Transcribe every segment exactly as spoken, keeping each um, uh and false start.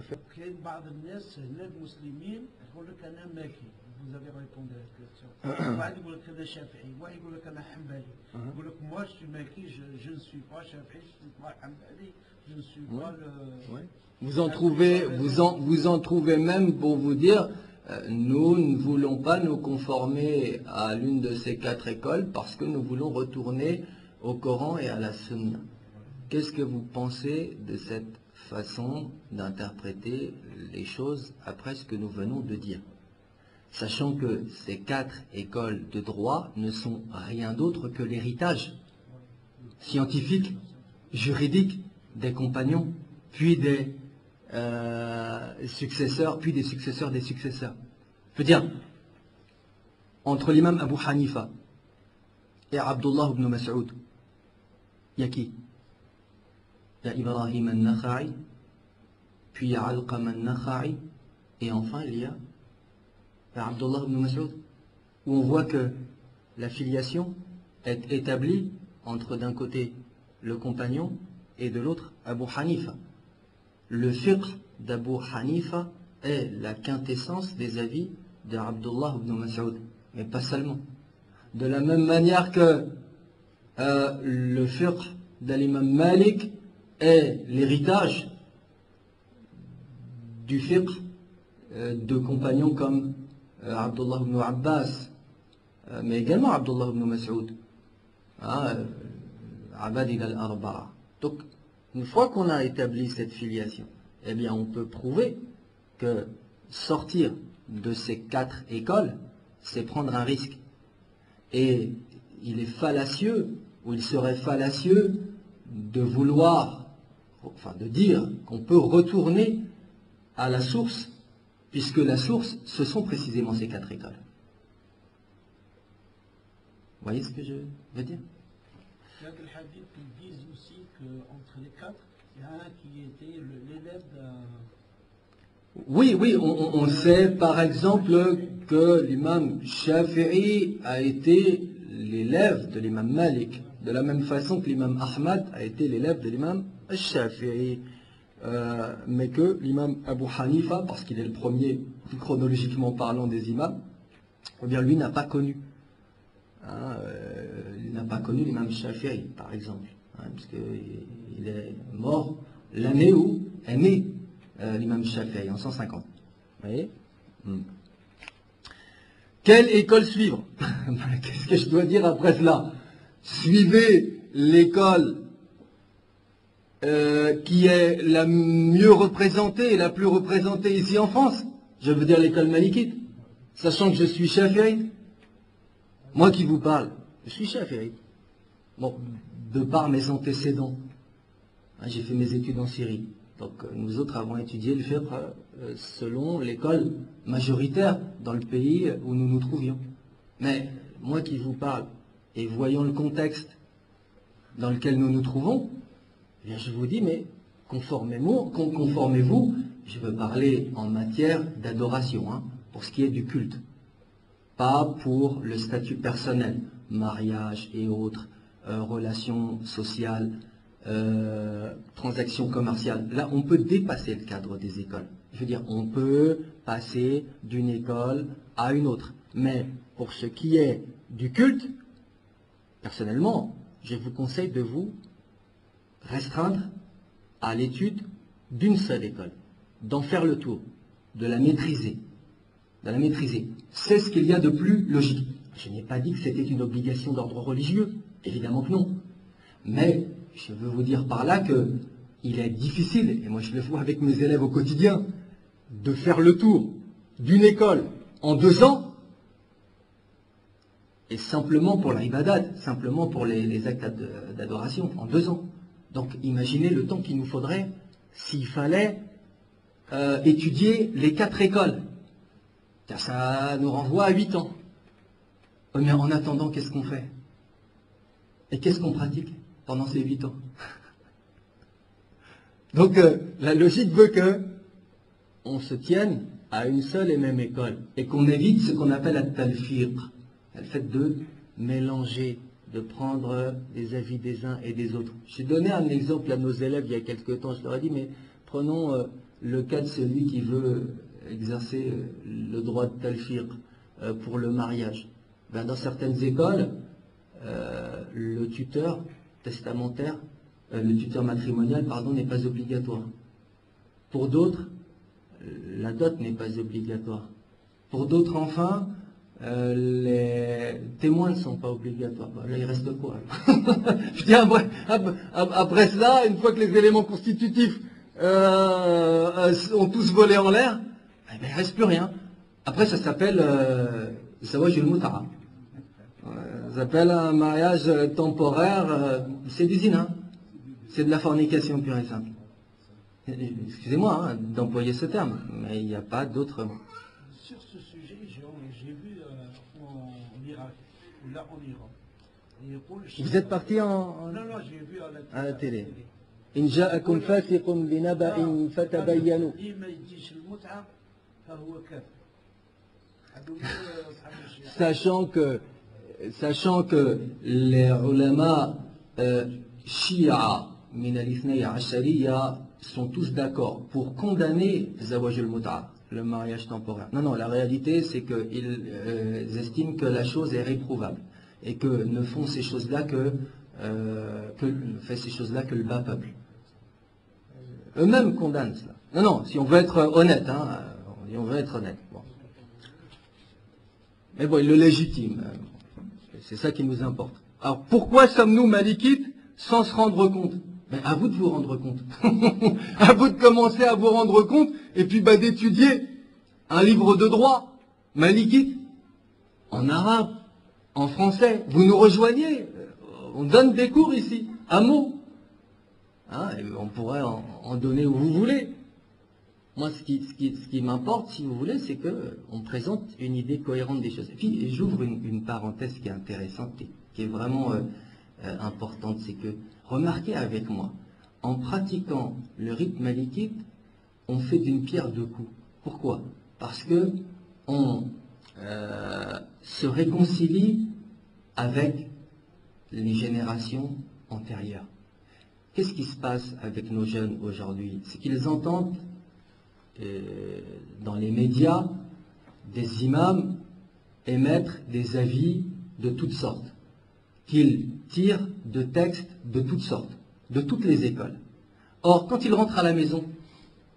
كاين بعض الناس هنا المسلمين يقول لك انا مالكي، vous avez répondu à la question. واحد يقول لك انا شافعي، واحد يقول لك انا حنبلي، يقول لك moi je suis مالكي، je ne suis pas شافعي، je ne suis pas حنبلي، je ne suis pas le. Vous en trouvez, vous en, vous en trouvez même pour vous dire. Nous ne voulons pas nous conformer à l'une de ces quatre écoles parce que nous voulons retourner au Coran et à la Sunna. Qu'est-ce que vous pensez de cette façon d'interpréter les choses après ce que nous venons de dire? Sachant que ces quatre écoles de droit ne sont rien d'autre que l'héritage scientifique, juridique des compagnons, puis des... Euh, successeurs, puis des successeurs des successeurs. Je veux dire, entre l'imam Abu Hanifa et Abdullah ibn Mas'ud, il y a qui? Il y a Ibrahim al-Nakha'i, puis il y a Alqama al-Nakha'i, et enfin il y a Abdullah ibn Mas'ud, où on voit que la filiation est établie entre d'un côté le compagnon et de l'autre Abu Hanifa. Le fiqh d'Abu Hanifa est la quintessence des avis d'Abdullah ibn Mas'ud, mais pas seulement. De la même manière que euh, le fiqh de l'imam Malik est l'héritage du fiqh euh, de compagnons comme euh, Abdullah ibn Abbas, euh, mais également Abdullah ibn Mas'ud, hein, euh, Abadil al-Arba'a. Donc, une fois qu'on a établi cette filiation, eh bien on peut prouver que sortir de ces quatre écoles, c'est prendre un risque. Et il est fallacieux, ou il serait fallacieux de vouloir, enfin de dire qu'on peut retourner à la source, puisque la source, ce sont précisément ces quatre écoles. Vous voyez ce que je veux dire ? Il y a des hadiths qui disent aussi qu'entre les quatre, il y a un qui était l'élève d'un... Oui, oui, on, on sait par exemple que l'imam Shafi'i a été l'élève de l'imam Malik, de la même façon que l'imam Ahmad a été l'élève de l'imam Shafi'i, euh, mais que l'imam Abu Hanifa, parce qu'il est le premier chronologiquement parlant des imams, eh bien lui n'a pas connu. Hein, euh, il n'a pas connu l'imam Shafi'i, par exemple, hein, puisqu'il est mort l'année où est né euh, l'imam Shafi'i, en cent cinquante. Vous voyez hmm. Quelle école suivre? Qu'est-ce que je dois dire après cela? Suivez l'école euh, qui est la mieux représentée et la plus représentée ici en France. Je veux dire l'école malikite, sachant que je suis Shafi'i. Moi qui vous parle, je suis Shafi'i. Bon, de par mes antécédents, hein, j'ai fait mes études en Syrie. Donc euh, nous autres avons étudié le fiqh euh, selon l'école majoritaire dans le pays où nous nous trouvions. Mais moi qui vous parle, et voyant le contexte dans lequel nous nous trouvons, eh bien, je vous dis, mais conformez-vous, conformez-vous, je veux parler en matière d'adoration, hein, pour ce qui est du culte. Pas pour le statut personnel, mariage et autres, euh, relations sociales, euh, transactions commerciales. Là, on peut dépasser le cadre des écoles. Je veux dire, on peut passer d'une école à une autre. Mais pour ce qui est du culte, personnellement, je vous conseille de vous restreindre à l'étude d'une seule école, d'en faire le tour, de la maîtriser. de la maîtriser. C'est ce qu'il y a de plus logique. Je n'ai pas dit que c'était une obligation d'ordre religieux, évidemment que non. Mais je veux vous dire par là que il est difficile, et moi je le vois avec mes élèves au quotidien, de faire le tour d'une école en deux ans, et simplement pour l'ibadat, simplement pour les, les actes d'adoration, en deux ans. Donc imaginez le temps qu'il nous faudrait s'il fallait euh, étudier les quatre écoles. Ça nous renvoie à huit ans. Mais en attendant, qu'est-ce qu'on fait? Et qu'est-ce qu'on pratique pendant ces huit ans? Donc euh, la logique veut que on se tienne à une seule et même école et qu'on évite ce qu'on appelle la talfir, le fait de mélanger, de prendre les avis des uns et des autres. J'ai donné un exemple à nos élèves il y a quelques temps, je leur ai dit, mais prenons euh, lequel celui qui veut exercer le droit de talfiq pour le mariage. Ben dans certaines écoles, euh, le tuteur testamentaire, euh, le tuteur matrimonial, pardon, n'est pas obligatoire. Pour d'autres, la dot n'est pas obligatoire. Pour d'autres, enfin, euh, les témoins ne sont pas obligatoires. Ben là, il reste quoi alors? Je dis, après, après ça, une fois que les éléments constitutifs euh, ont tous volé en l'air, eh ben, il ne reste plus rien. Après, ça s'appelle euh, Zawajul Mut'a. Ça s'appelle un mariage temporaire. Euh, c'est du zina. C'est de la fornication pure et simple. Excusez-moi hein, d'employer ce terme, mais il n'y a pas d'autre. Sur ce sujet, j'ai vu euh, en Irak, là en Iran. Et, vous êtes parti en, en... Non, non, j'ai vu à la télé. À la télé. Il dit Mut'a. Sachant que, sachant que les ulama euh, Shia, Minalithneya Ashariya, sont tous d'accord pour condamner Zawajul Mut'a, le mariage temporaire. Non, non, la réalité c'est qu'ils euh, estiment que la chose est réprouvable et que ne font ces choses-là que, euh, que, fait ces choses-là que le bas peuple. Eux-mêmes condamnent cela. Non, non, si on veut être honnête, hein, et on va être honnête. Bon. Mais bon, il le légitime. C'est ça qui nous importe. Alors, pourquoi sommes-nous malikites sans se rendre compte? Ben, à vous de vous rendre compte. À vous de commencer à vous rendre compte, et puis ben, d'étudier un livre de droit malikite, en arabe, en français. Vous nous rejoignez. On donne des cours ici, à mots. Hein, et on pourrait en, en donner où vous voulez. Moi, ce qui, ce qui, ce qui m'importe, si vous voulez, c'est qu'on présente une idée cohérente des choses. Et puis, j'ouvre une, une parenthèse qui est intéressante et qui est vraiment euh, euh, importante, c'est que, remarquez avec moi, en pratiquant le rite malikite, on fait d'une pierre deux coups. Pourquoi? Parce que on euh, se réconcilie avec les générations antérieures. Qu'est-ce qui se passe avec nos jeunes aujourd'hui? C'est qu'ils entendent Et dans les médias, des imams émettent des avis de toutes sortes, qu'ils tirent de textes de toutes sortes, de toutes les écoles. Or, quand ils rentrent à la maison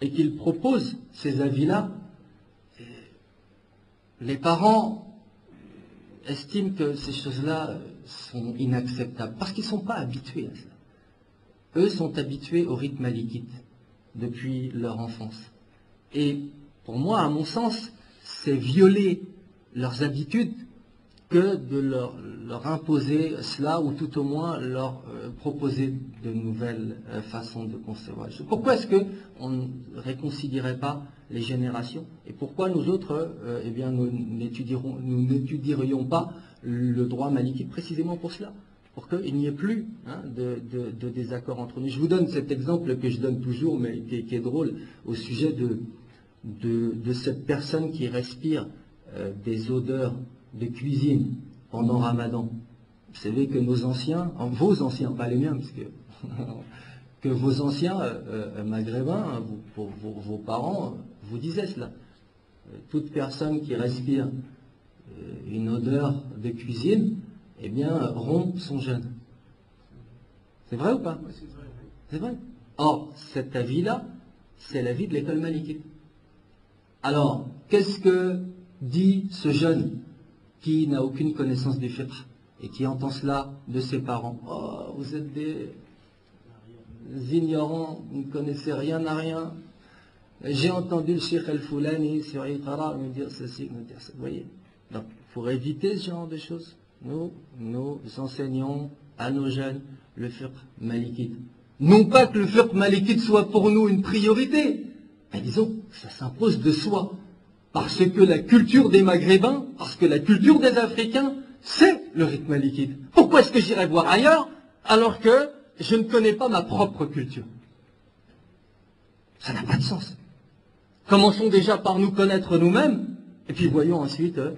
et qu'ils proposent ces avis-là, les parents estiment que ces choses-là sont inacceptables, parce qu'ils ne sont pas habitués à ça. Eux sont habitués au rite malikite depuis leur enfance. Et pour moi, à mon sens, c'est violer leurs habitudes que de leur, leur imposer cela, ou tout au moins leur euh, proposer de nouvelles euh, façons de concevoir. Pourquoi est-ce qu'on ne réconcilierait pas les générations? Et pourquoi nous autres, euh, eh bien, nous n'étudierions pas le droit malikite précisément pour cela, pour qu'il n'y ait plus hein, de, de, de désaccord entre nous. Je vous donne cet exemple que je donne toujours, mais qui, qui est drôle, au sujet de, de, de cette personne qui respire euh, des odeurs de cuisine pendant Ramadan. Vous savez que nos anciens, vos anciens, pas les miens, parce que, que vos anciens euh, maghrébins, hein, vous, pour, vos, vos parents, vous disaient cela. Toute personne qui respire euh, une odeur de cuisine, eh bien, rompt son jeûne. C'est vrai ou pas? Oui, c'est vrai. C'est vrai. Or, cet avis-là, c'est l'avis de l'école malikite. Alors, qu'est-ce que dit ce jeune qui n'a aucune connaissance du fiqh et qui entend cela de ses parents? Oh, vous êtes des ignorants, vous ne connaissez rien à rien. J'ai entendu le Cheikh al-Foulani sur Iqara me dire ceci, me dire ça. Vous voyez? Donc, pour éviter ce genre de choses, Nous, nous enseignons à nos jeunes le fiqh malikite. Non pas que le fiqh malikite soit pour nous une priorité, mais disons, ça s'impose de soi. Parce que la culture des Maghrébins, parce que la culture des Africains, c'est le rite malikite. Pourquoi est-ce que j'irai voir ailleurs, alors que je ne connais pas ma propre culture? Ça n'a pas de sens. Commençons déjà par nous connaître nous-mêmes, et puis voyons ensuite... Euh,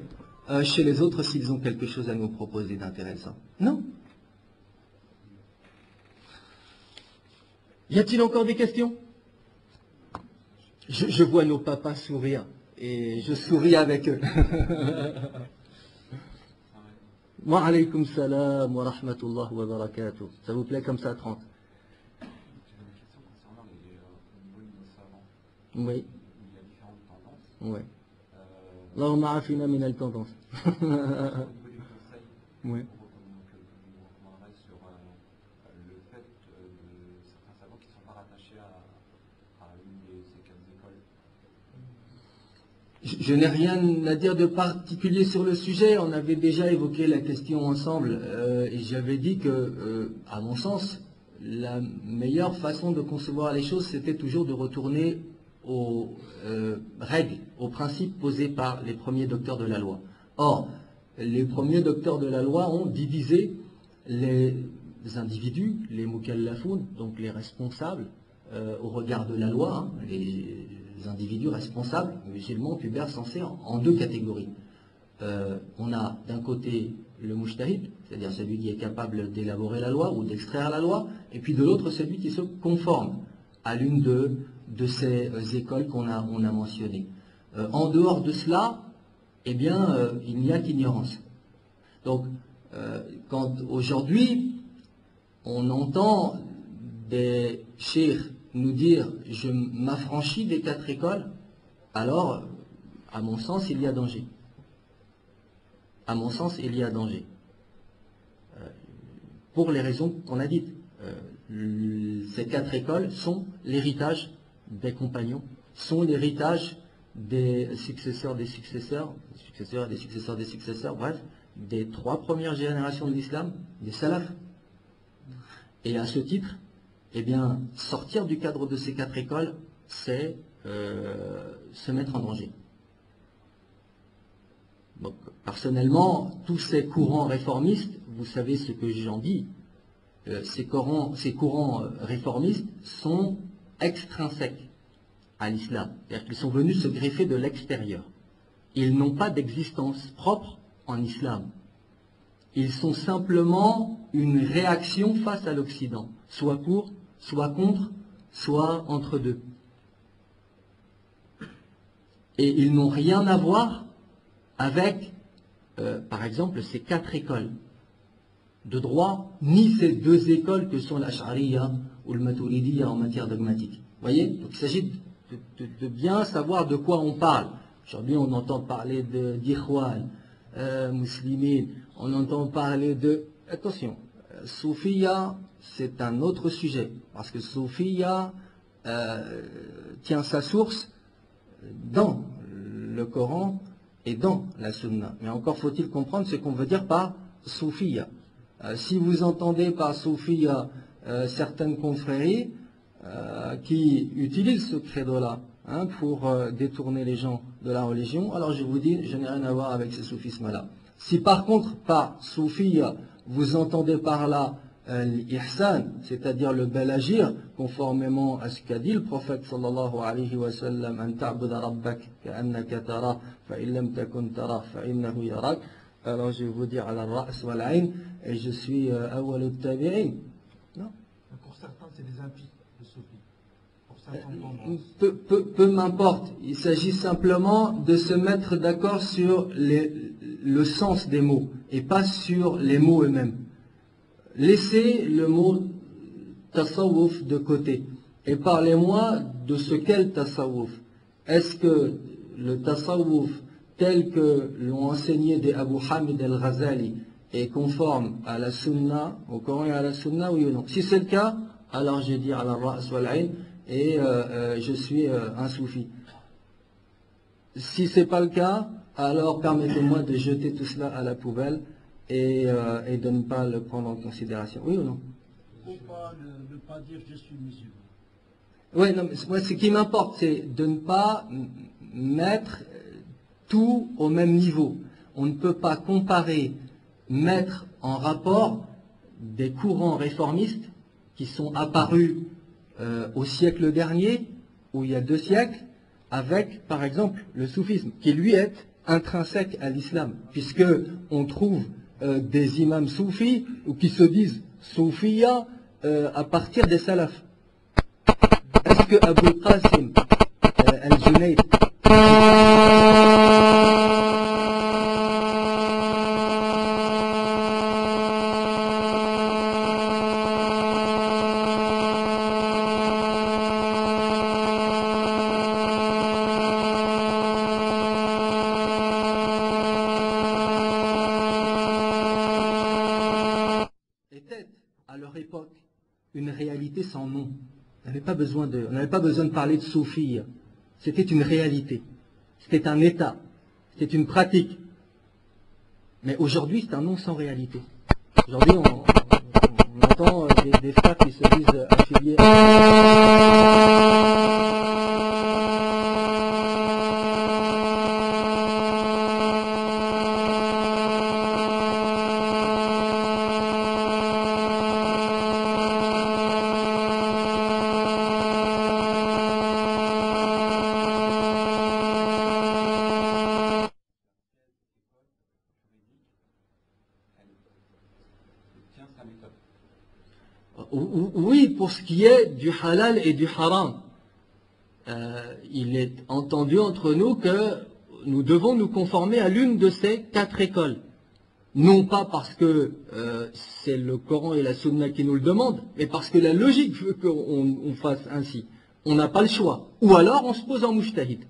Euh, chez les autres s'ils ont quelque chose à nous proposer d'intéressant. Non. Y a-t-il encore des questions? Je, je vois nos papas sourire et je souris avec eux. Wa alaykum salam wa rahmatullah wa barakatuh. Ça vous plaît comme ça, trente? Oui. Oui. Allahumma afina min al-tendance. Oui. Je n'ai rien à dire de particulier sur le sujet. On avait déjà évoqué la question ensemble euh, et j'avais dit que, euh, à mon sens, la meilleure façon de concevoir les choses, c'était toujours de retourner aux euh, règles, aux principes posés par les premiers docteurs de la loi. Or, les premiers docteurs de la loi ont divisé les individus, les mukallafoun, donc les responsables, euh, au regard de la loi, hein, les individus responsables, musulmans, pubères, censés, en deux catégories. Euh, on a d'un côté le mujtahid, c'est-à-dire celui qui est capable d'élaborer la loi ou d'extraire la loi, et puis de l'autre celui qui se conforme à l'une de, de ces écoles qu'on a, on a mentionnées. Euh, en dehors de cela, eh bien, euh, il n'y a qu'ignorance. Donc, euh, quand aujourd'hui, on entend des sheikhs nous dire « je m'affranchis des quatre écoles », alors, à mon sens, il y a danger. À mon sens, il y a danger. Euh, pour les raisons qu'on a dites. Euh, ces quatre écoles sont l'héritage des compagnons, sont l'héritage des successeurs des successeurs, des successeurs des successeurs des successeurs, bref, des trois premières générations de l'islam, des salafs. Et à ce titre, eh bien, sortir du cadre de ces quatre écoles, c'est euh, se mettre en danger. Donc, personnellement, tous ces courants réformistes, vous savez ce que j'en dis, euh, ces courants, ces courants réformistes sont extrinsèques à l'islam. C'est-à-dire qu'ils sont venus se greffer de l'extérieur. Ils n'ont pas d'existence propre en islam. Ils sont simplement une réaction face à l'Occident, soit pour, soit contre, soit entre deux. Et ils n'ont rien à voir avec, euh, par exemple, ces quatre écoles de droit, ni ces deux écoles que sont l'Ash'ariya ou le Maturidiyya en matière dogmatique. Vous voyez? Donc, il s'agit de, de, de bien savoir de quoi on parle. Aujourd'hui, on entend parler d'Ikhwane euh, muslimine, on entend parler de... Attention, Soufia, c'est un autre sujet, parce que Soufia euh, tient sa source dans le Coran et dans la Sunna. Mais encore faut-il comprendre ce qu'on veut dire par Soufia. Euh, si vous entendez par Soufia euh, certaines confréries euh, qui utilisent ce credo-là hein, pour euh, détourner les gens de la religion, alors je vous dis, je n'ai rien à voir avec ce soufisme-là. Si par contre, par Soufia, vous entendez par là euh, l'ihsan, c'est-à-dire le bel agir, conformément à ce qu'a dit le prophète sallallahu alayhi wa sallam, an ta'buda rabbak ka'annaka tara, fa in lam takun tara, fa innahu yarak. Alors je vais vous dire ala ra's wal ayn, et je suis awal al-tabi'in. Non ? Pour certains, c'est des impies, le soufi. Pour certains, peu, peu, peu m'importe. Il s'agit simplement de se mettre d'accord sur les, le sens des mots, et pas sur les mots eux-mêmes. Laissez le mot tasawwuf de côté et parlez-moi de ce qu'est le tasawwuf. Est-ce que le tasawwuf tel que l'ont enseigné des Abu Hamid al-Ghazali est conforme à la sunna, au Coran et à la sunna, oui ou non? Si c'est le cas, alors je dis ala ra's wal ayn et euh, euh, je suis euh, un soufi. Si c'est pas le cas, alors permettez-moi de jeter tout cela à la poubelle et, euh, et de ne pas le prendre en considération. Oui ou non? Pourquoi ne, ne pas dire je suis musulman? Oui, non, mais moi ce qui m'importe, c'est de ne pas mettre tout au même niveau. On ne peut pas comparer, mettre en rapport des courants réformistes qui sont apparus euh, au siècle dernier, ou il y a deux siècles, avec, par exemple, le soufisme, qui lui est intrinsèque à l'islam, puisque on trouve euh, des imams soufis ou qui se disent soufia euh, à partir des salafs. Est-ce que Abu Qasim euh, al-Junaid. De, on n'avait pas besoin de parler de soufie. C'était une réalité. C'était un état. C'était une pratique. Mais aujourd'hui, c'est un nom sans réalité. Aujourd'hui, on, on, on entend des, des frères qui se disent affiliés. Qui est du halal et du haram. Euh, il est entendu entre nous que nous devons nous conformer à l'une de ces quatre écoles. Non pas parce que euh, c'est le Coran et la Sunna qui nous le demandent, mais parce que la logique veut qu'on on fasse ainsi. On n'a pas le choix. Ou alors on se pose en mujtahid.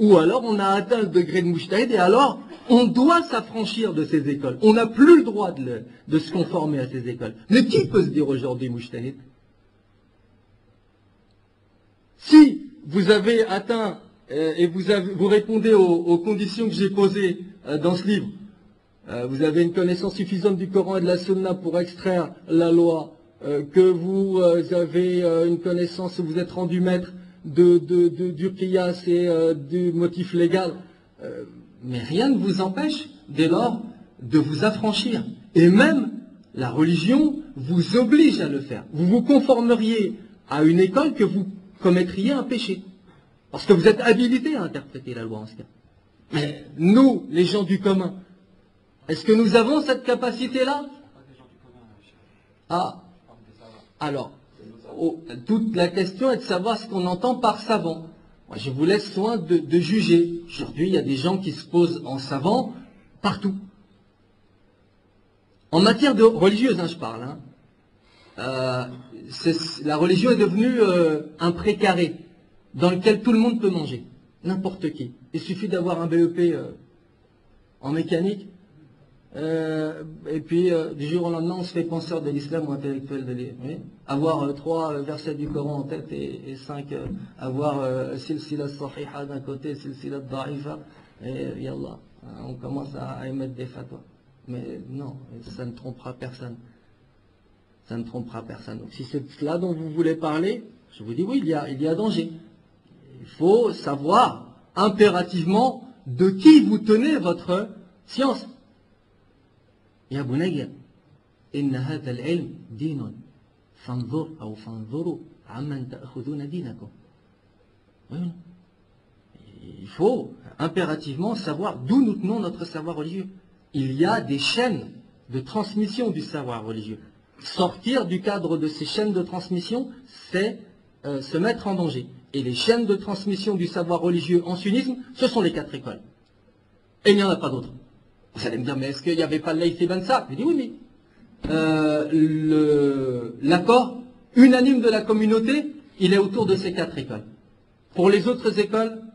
Ou alors on a atteint le degré de mujtahid et alors on doit s'affranchir de ces écoles. On n'a plus le droit de, le, de se conformer à ces écoles. Mais qui peut se dire aujourd'hui mujtahid ? Si vous avez atteint euh, et vous, avez, vous répondez aux, aux conditions que j'ai posées euh, dans ce livre, euh, vous avez une connaissance suffisante du Coran et de la Sunna pour extraire la loi, euh, que vous euh, avez euh, une connaissance, vous êtes rendu maître de, de, de, du qiyas et euh, du motif légal, euh, mais rien ne vous empêche dès lors de vous affranchir. Et même la religion vous oblige à le faire. Vous vous conformeriez à une école que vous commettriez un péché. Parce que vous êtes habilité à interpréter la loi en ce cas. Mais nous, les gens du commun, est-ce que nous avons cette capacité-là? Ah, alors, oh, toute la question est de savoir ce qu'on entend par savant. Moi, je vous laisse soin de, de juger. Aujourd'hui, il y a des gens qui se posent en savant partout. En matière de religieuse, hein, je parle, hein. Euh, la religion est devenue euh, un précaré dans lequel tout le monde peut manger, n'importe qui. Il suffit d'avoir un B E P euh, en mécanique, euh, et puis euh, du jour au lendemain on se fait penseur de l'islam ou intellectuel de l'islam. Oui. Avoir euh, trois euh, versets du Coran en tête et, et cinq, euh, avoir euh, silsila sahiha d'un côté, silsila da'ifa, et yallah, on commence à émettre des fatwas. Mais non, ça ne trompera personne. Ça ne trompera personne. Donc si c'est cela dont vous voulez parler, je vous dis oui, il y a, il y a danger. Il faut savoir impérativement de qui vous tenez votre science. Ya bunayya, inna hadha al-ilm dinun, fanzur ou fanzuru amman ta'khuduna dinakum. Il faut impérativement savoir d'où nous tenons notre savoir religieux. Il y a des chaînes de transmission du savoir religieux. Sortir du cadre de ces chaînes de transmission, c'est euh, se mettre en danger. Et les chaînes de transmission du savoir religieux en sunnisme, ce sont les quatre écoles. Et il n'y en a pas d'autres. Vous allez me dire, mais est-ce qu'il n'y avait pas l'Aïs ibn Sa'd? Je dis oui, mais euh, l'accord unanime de la communauté, il est autour de ces quatre écoles. Pour les autres écoles,